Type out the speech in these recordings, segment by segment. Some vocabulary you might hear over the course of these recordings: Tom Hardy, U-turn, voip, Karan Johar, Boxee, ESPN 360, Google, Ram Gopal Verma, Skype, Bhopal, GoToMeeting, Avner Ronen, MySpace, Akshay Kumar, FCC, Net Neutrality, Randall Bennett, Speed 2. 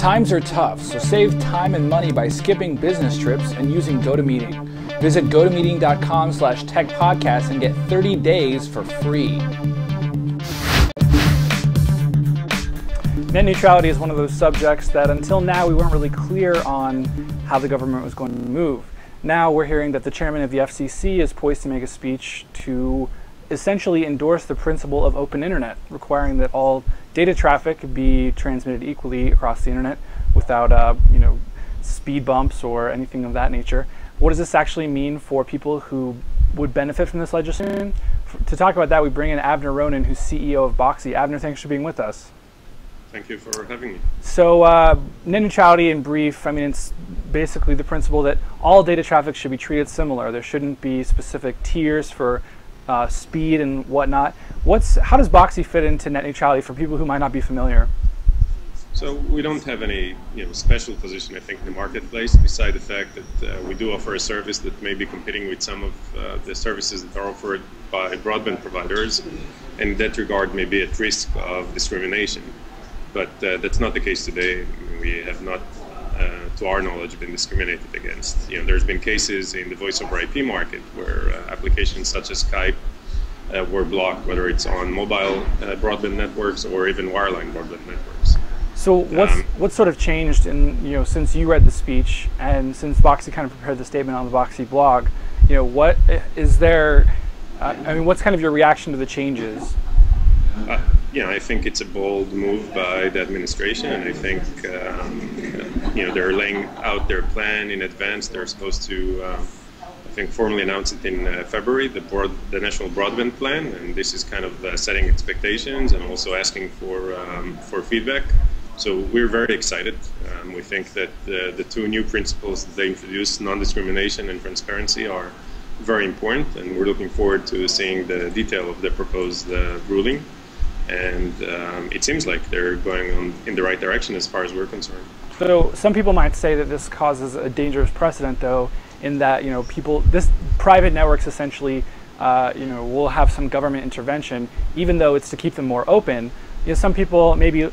Times are tough, so save time and money by skipping business trips and using GoToMeeting. Visit gotomeeting.com/techpodcast and get 30 days for free. Net neutrality is one of those subjects that until now we weren't really clear on how the government was going to move. Now we're hearing that the chairman of the FCC is poised to make a speech to essentially endorse the principle of open internet, requiring that all data traffic be transmitted equally across the internet without speed bumps or anything of that nature. What does this actually mean for people who would benefit from this legislation? To talk about that, we bring in Avner Ronen, who's CEO of Boxee. Avner, thanks for being with us. Thank you for having me. So net neutrality in brief, I mean, it's basically the principle that all data traffic should be treated similar. There shouldn't be specific tiers for speed and whatnot. How does Boxee fit into net neutrality for people who might not be familiar? So we don't have any special position, I think, in the marketplace, beside the fact that we do offer a service that may be competing with some of the services that are offered by broadband providers, and in that regard may be at risk of discrimination. But that's not the case today. We have not, to our knowledge, been discriminated against. There's been cases in the voice over IP market where applications such as Skype were blocked, whether it's on mobile broadband networks or even wireline broadband networks. So what's sort of changed in, since you read the speech and since Boxee kind of prepared the statement on the Boxee blog? What is there, I mean, what's kind of your reaction to the changes? I think it's a bold move by the administration, and I think they're laying out their plan in advance. They're supposed to, I think, formally announce it in February, the National Broadband Plan, and this is kind of setting expectations and also asking for feedback. So we're very excited. We think that the two new principles that they introduced, non-discrimination and transparency, are very important, and we're looking forward to seeing the detail of the proposed ruling. And it seems like they're going in the right direction as far as we're concerned. So some people might say that this causes a dangerous precedent, though, in that private networks essentially will have some government intervention, even though it's to keep them more open. Some people, maybe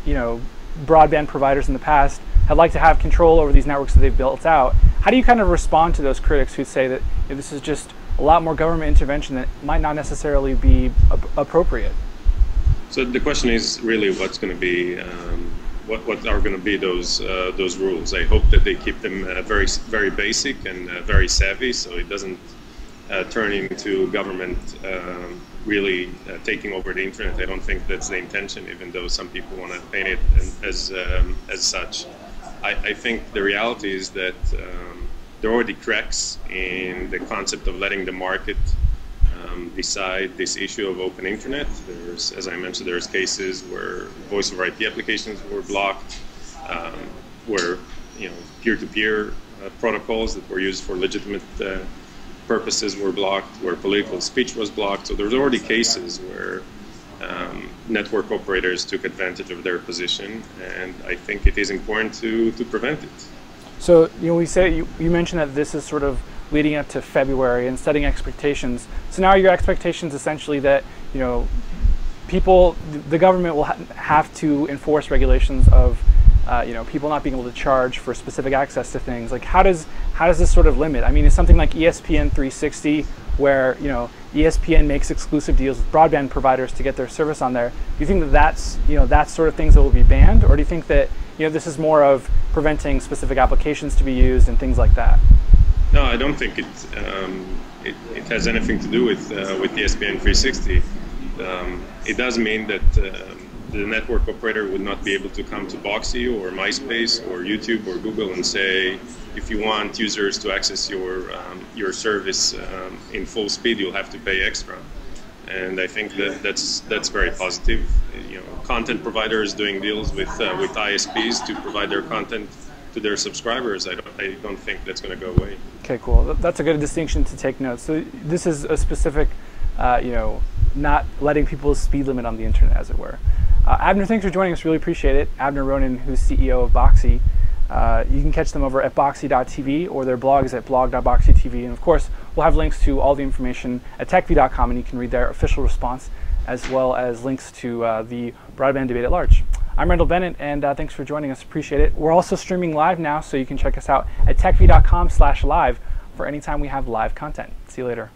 broadband providers in the past, have liked to have control over these networks that they've built out. How do you kind of respond to those critics who say that this is just a lot more government intervention that might not necessarily be appropriate? So the question is really what's going to be, what are going to be those rules. I hope that they keep them very, very basic and very savvy, so it doesn't turn into government really taking over the internet. I don't think that's the intention, even though some people want to paint it as such. I think the reality is that there are already cracks in the concept of letting the market decide this issue of open internet. There's, as I mentioned, there's cases where voice over IP applications were blocked, where peer-to-peer protocols that were used for legitimate purposes were blocked, where political speech was blocked. So there's already cases where network operators took advantage of their position, and I think it is important to prevent it. So you mentioned that this is sort of leading up to February and setting expectations. So now your expectations essentially that the government will have to enforce regulations of people not being able to charge for specific access to things. Like how does this sort of limit? I mean, is something like ESPN 360, where ESPN makes exclusive deals with broadband providers to get their service on there? Do you think that that's that sort of things that will be banned, or do you think that this is more of preventing specific applications to be used and things like that? No, I don't think it has anything to do with ESPN 360. It does mean that the network operator would not be able to come to Boxee or MySpace or YouTube or Google and say, if you want users to access your service in full speed, you'll have to pay extra. And I think that that's very positive. Content providers doing deals with ISPs to provide their content to their subscribers, I don't think that's going to go away. Okay, cool. That's a good distinction to take note. So this is a specific, not letting people's speed limit on the internet, as it were. Avner, thanks for joining us. Really appreciate it. Avner Ronen, who's CEO of Boxee. You can catch them over at boxee.tv, or their blog is at blog.boxee.tv. And of course, we'll have links to all the information at techv.com, and you can read their official response as well as links to the broadband debate at large. I'm Randall Bennett, and thanks for joining us. Appreciate it. We're also streaming live now, so you can check us out at techview.com/live for any time we have live content. See you later.